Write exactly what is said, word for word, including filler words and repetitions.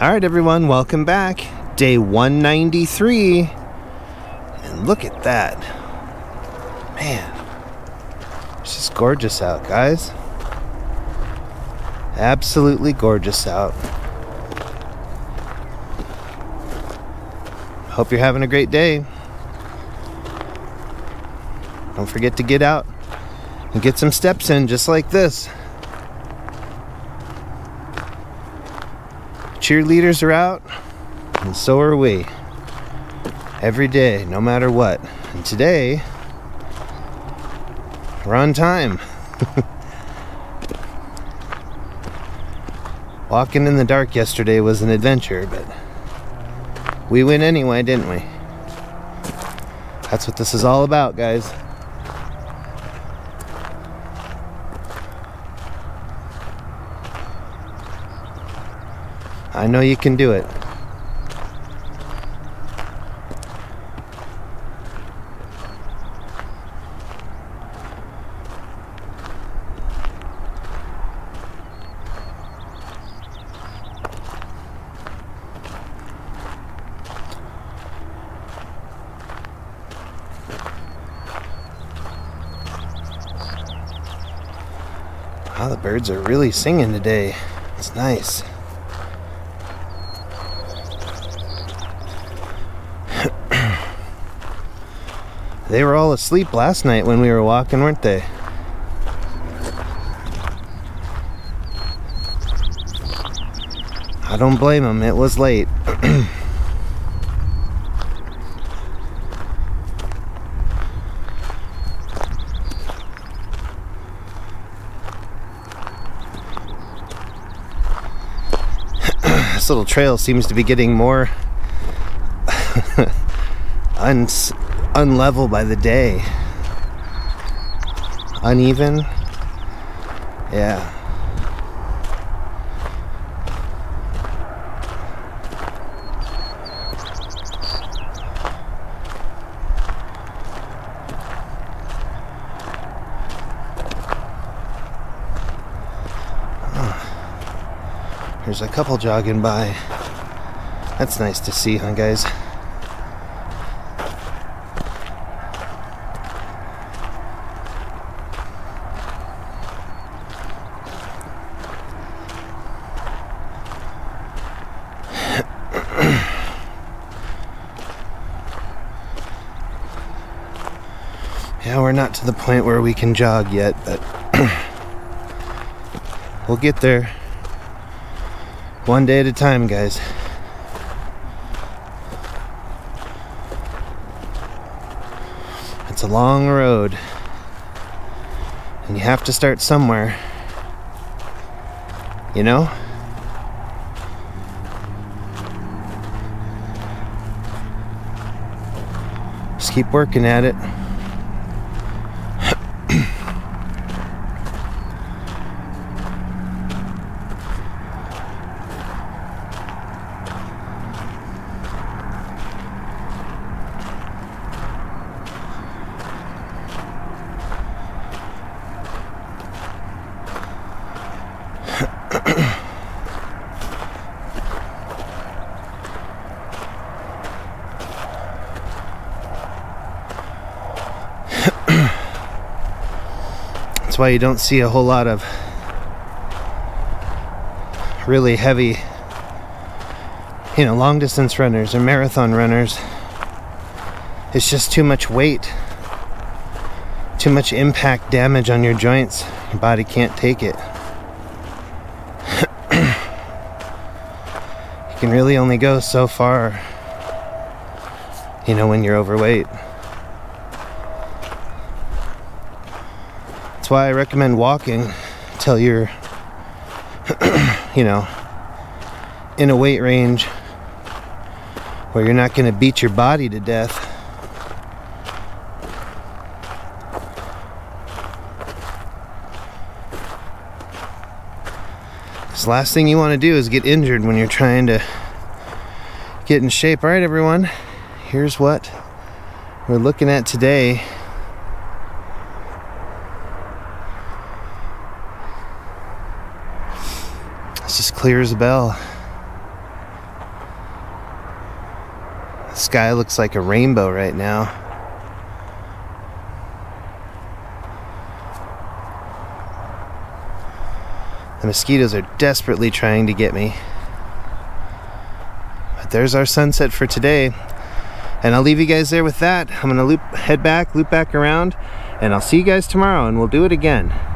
Alright everyone, welcome back. Day one ninety-three. And look at that. Man. It's just gorgeous out, guys. Absolutely gorgeous out. Hope you're having a great day. Don't forget to get out and get some steps in just like this. Cheerleaders are out, and so are we. Every day, no matter what. And today, we're on time. Walking in the dark yesterday was an adventure, but we went anyway, didn't we? That's what this is all about, guys. I know you can do it. Wow, the birds are really singing today. It's nice. They were all asleep last night when we were walking, weren't they? I don't blame them, it was late. This little trail seems to be getting more uns. unlevel by the day. Uneven? Yeah. Oh. There's a couple jogging by. That's nice to see, huh, guys? Yeah, we're not to the point where we can jog yet, but we'll get there. One day at a time, guys. It's a long road, and you have to start somewhere, you know? Just keep working at it. That's why you don't see a whole lot of really heavy, you know, long distance runners or marathon runners. It's just too much weight, too much impact damage on your joints. Your body can't take it. You can really only go so far, you know, when you're overweight. That's why I recommend walking till you're, you know, in a weight range where you're not going to beat your body to death. Because the last thing you want to do is get injured when you're trying to get in shape. All right, everyone, here's what we're looking at today. It's just clear as a bell. sky looks like a rainbow right now. The mosquitoes are desperately trying to get me. But there's our sunset for today. And I'll leave you guys there with that. I'm gonna loop, head back, loop back around, and I'll see you guys tomorrow, and we'll do it again.